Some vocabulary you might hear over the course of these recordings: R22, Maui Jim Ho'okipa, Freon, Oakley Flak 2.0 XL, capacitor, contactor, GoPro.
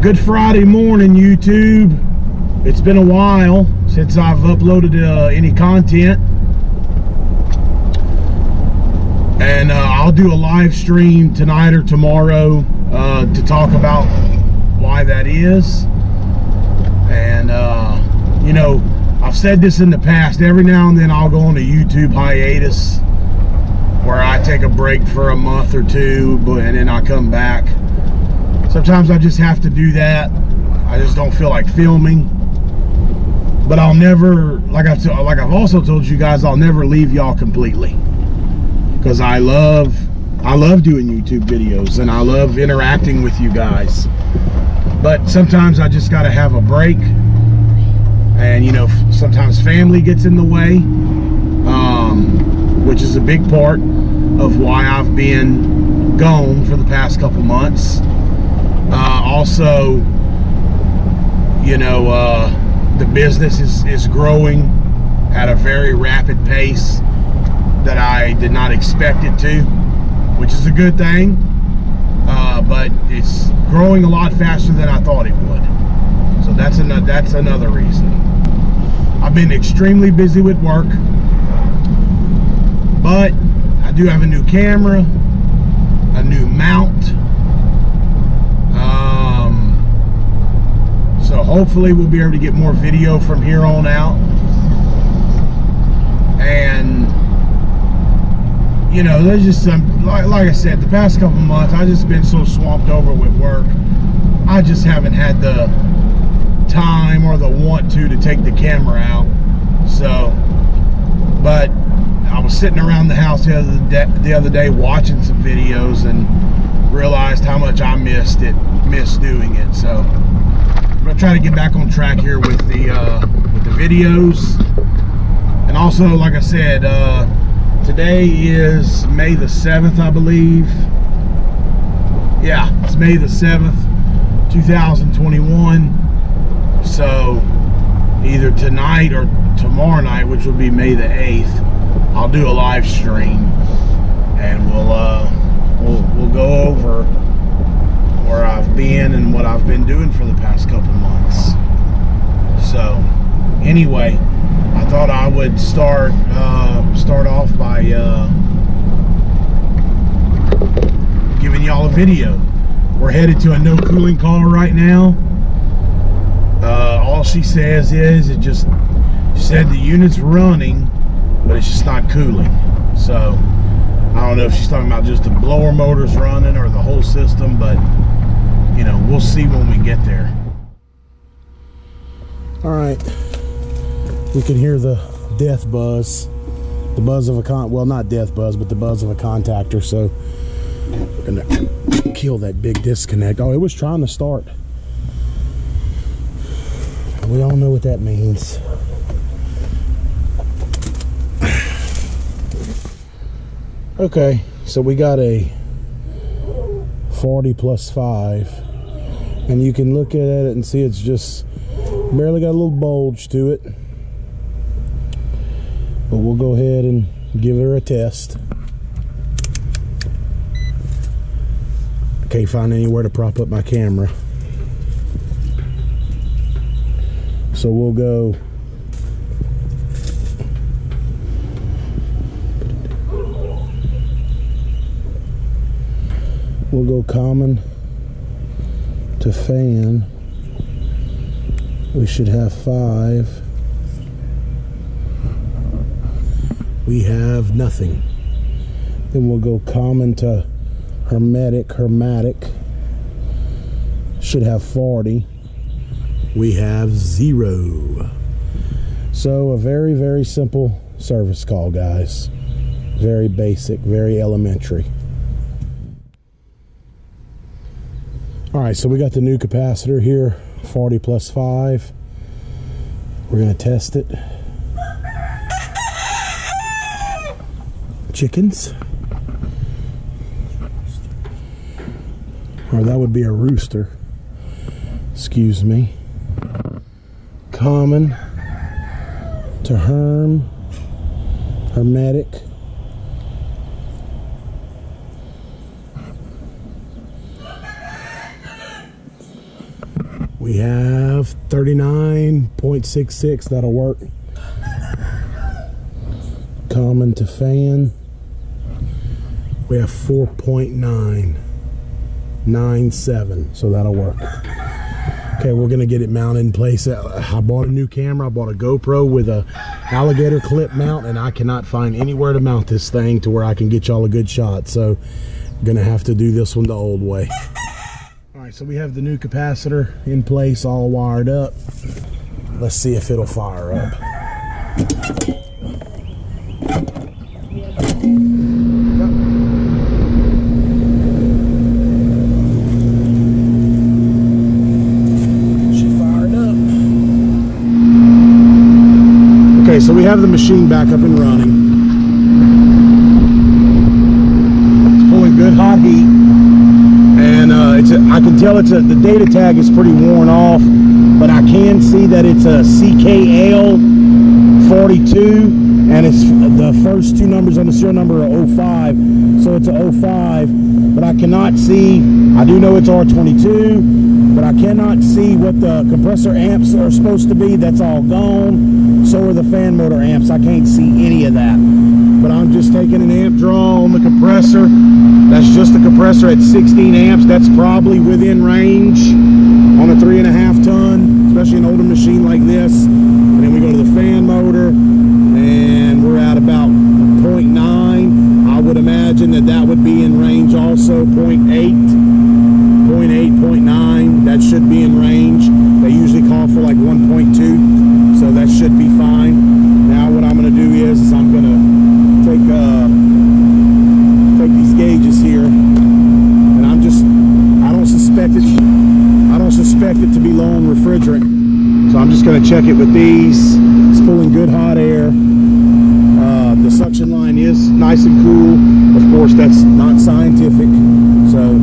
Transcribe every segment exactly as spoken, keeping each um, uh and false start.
Good Friday morning, YouTube. It's been a while since I've uploaded uh, any content, and uh, I'll do a live stream tonight or tomorrow uh, to talk about why that is. And uh, you know, I've said this in the past, every now and then I'll go on a YouTube hiatus where I take a break for a month or two, but and then I come back. Sometimes I just have to do that. I just don't feel like filming. But I'll never, like I've, like I've also told you guys, I'll never leave y'all completely. Because I love, I love doing YouTube videos, and I love interacting with you guys. But sometimes I just gotta have a break. And you know, sometimes family gets in the way, um, which is a big part of why I've been gone for the past couple months. Uh, also, you know, uh, the business is, is growing at a very rapid pace that I did not expect it to, which is a good thing, uh, but it's growing a lot faster than I thought it would. So that's, an that's another reason. I've been extremely busy with work, but I do have a new camera, a new mount. So hopefully we'll be able to get more video from here on out. And you know, there's just some, like, like I said, the past couple months I've just been so swamped over with work. I just haven't had the time or the want to to take the camera out. So, but I was sitting around the house the other day, the other day watching some videos, and realized how much I missed it, missed doing it. So I'm gonna try to get back on track here with the uh, with the videos. And also, like I said, uh, today is May the seventh, I believe. Yeah, it's May the seventh, two thousand twenty-one. So either tonight or tomorrow night, which will be May the eighth, I'll do a live stream, and we'll uh, we'll we'll go over where I've been and what I've been doing for the past couple months. So anyway, I thought I would start uh, start off by uh, giving y'all a video. We're headed to a no cooling call right now. Uh, all she says is, it just she said the unit's running, but it's just not cooling. So I don't know if she's talking about just the blower motors running or the whole system, but you know, we'll see when we get there. All right, we can hear the death buzz, the buzz of a con, well, not death buzz, but the buzz of a contactor. So we're gonna kill that big disconnect. Oh, it was trying to start. We all know what that means. Okay, so we got a forty plus five. And you can look at it and see it's just barely got a little bulge to it. But we'll go ahead and give her a test. I can't find anywhere to prop up my camera. So we'll go. We'll go common to fan. We should have five. We have nothing. Then we'll go common to hermetic, hermatic. Should have forty. We have zero. So a very, very simple service call, guys. Very basic, very elementary. All right, so we got the new capacitor here, forty plus five. We're gonna test it. Chickens. Or that would be a rooster, excuse me. Common to herm, hermetic. We have thirty-nine point six six, that'll work. Common to fan. We have four point nine nine seven, so that'll work. Okay, we're gonna get it mounted in place. I bought a new camera. I bought a GoPro with a alligator clip mount, and I cannot find anywhere to mount this thing to where I can get y'all a good shot. So I'm gonna have to do this one the old way. All right, so we have the new capacitor in place, all wired up. Let's see if it'll fire up. So we have the machine back up and running. It's pulling good hot heat, and uh, it's a, I can tell it's a, the data tag is pretty worn off, but I can see that it's a C K L forty-two, and it's the first two numbers on the serial number are oh five, so it's a oh five, but I cannot see. I do know it's R twenty-two, but I cannot see what the compressor amps are supposed to be. That's all gone. So are the fan motor amps. I can't see any of that. But I'm just taking an amp draw on the compressor. That's just the compressor at sixteen amps. That's probably within range on a three and a half ton, especially an older machine like this. And then we go to the fan motor, and we're at about zero point nine. I would imagine that that would be in range also, zero point eight, zero point eight, zero point nine. That should be in range. They usually call for like one point two. So that should be fine. Now what I'm going to do is, is I'm going to take uh, take these gauges here, and I'm just I don't suspect it I don't suspect it to be low on refrigerant. So I'm just going to check it with these. It's pulling good hot air. Uh, the suction line is nice and cool. Of course, that's not scientific, so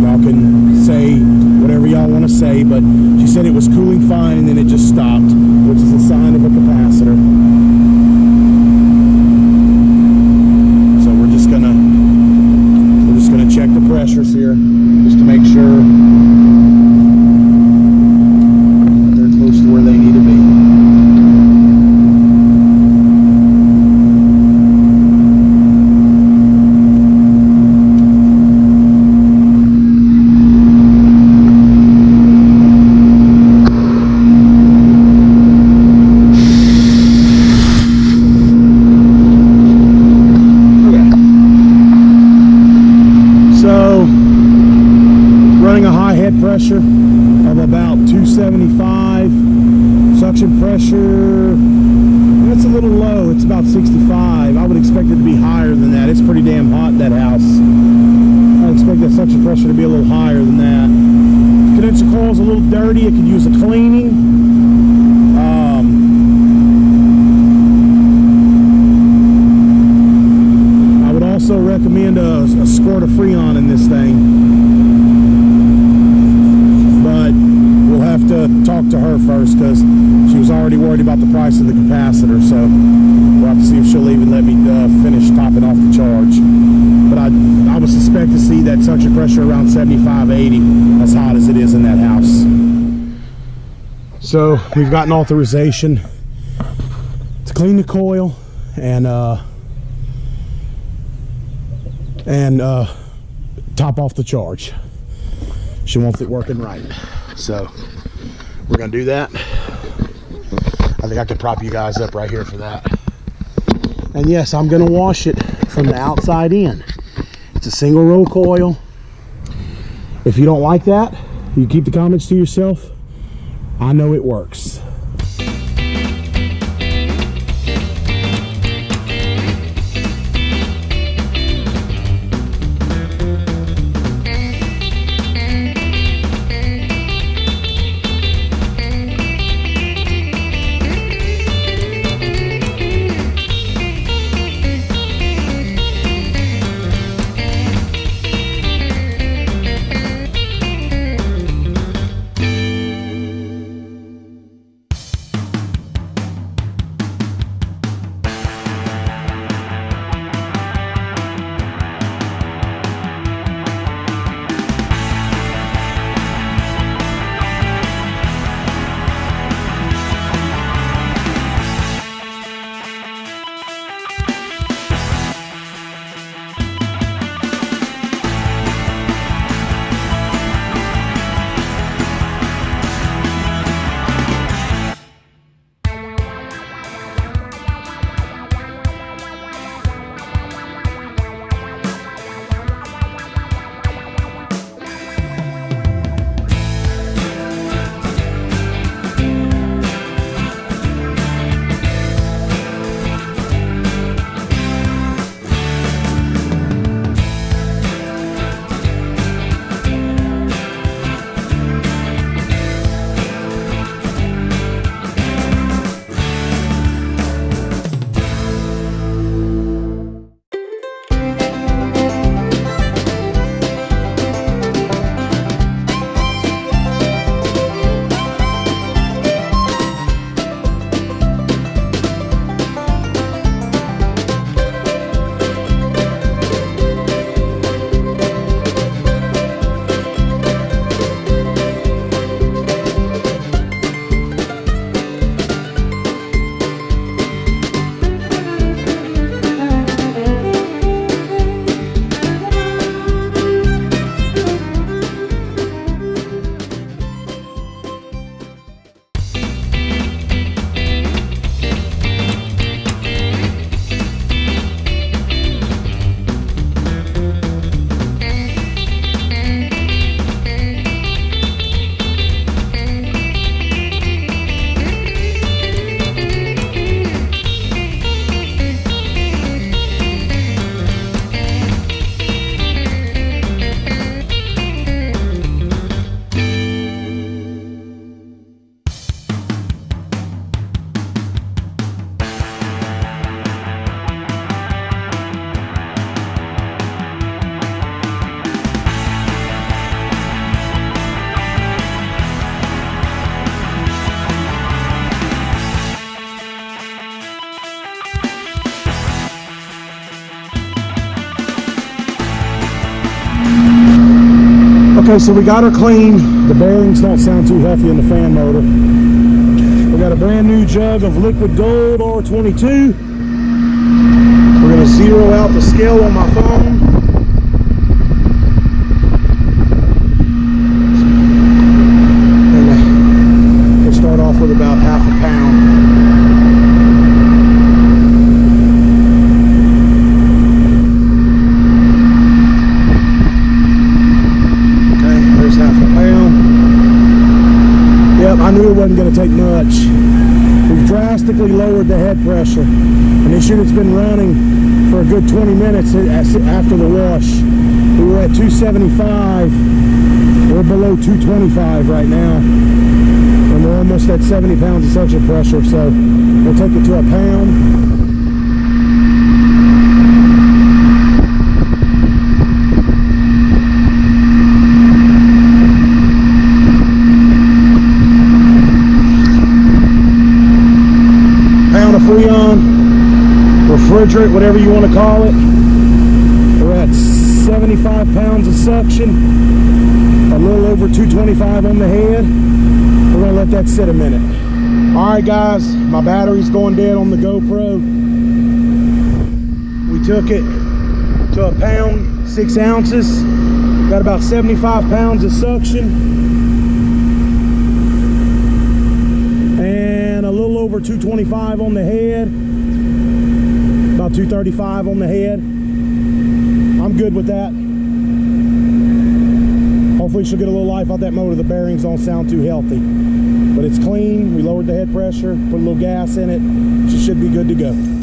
y'all can say whatever y'all want to say. But she said it was cooling fine, and then it just stopped, which is a sign of a capacitor. So we're just gonna we're just gonna check the pressures here, just to make sure they're close to where they need to be. Pressure of about two seventy-five, suction pressure, that's a little low, it's about sixty-five. I would expect it to be higher than that. It's pretty damn hot in that house. I would expect that suction pressure to be a little higher than that. Condenser coil's a little dirty, it could use a cleaning. Um, I would also recommend a, a squirt of Freon in this thing. Have to talk to her first, because she was already worried about the price of the capacitor, so we'll have to see if she'll even let me uh, finish topping off the charge. But I, I would suspect to see that suction pressure around seventy-five, eighty, as hot as it is in that house. So we've gotten authorization to clean the coil and uh, and uh, top off the charge. She wants it working right. So we're gonna do that. I think I could prop you guys up right here for that. And yes, I'm gonna wash it from the outside in. It's a single roll coil. If you don't like that, you keep the comments to yourself. I know it works. Okay, so we got her clean. The bearings don't sound too healthy in the fan motor. We got a brand new jug of liquid gold R twenty-two. We're gonna zero out the scale on my phone. And we'll start off with about half a I knew it wasn't going to take much. We've drastically lowered the head pressure, and this unit's been running for a good twenty minutes after the wash. We were at two seventy-five. We're below two twenty-five right now, and we're almost at seventy pounds of suction pressure, so we'll take it to a pound. Freon, refrigerant, whatever you want to call it. We're at seventy-five pounds of suction, a little over two twenty-five on the head. We're gonna let that sit a minute. All right, guys, my battery's going dead on the GoPro. We took it to a pound, six ounces. Got about seventy-five pounds of suction. Over two twenty-five on the head, about two thirty-five on the head. I'm good with that. Hopefully she'll get a little life out that motor. The bearings don't sound too healthy, but it's clean. We lowered the head pressure, put a little gas in it. She should be good to go.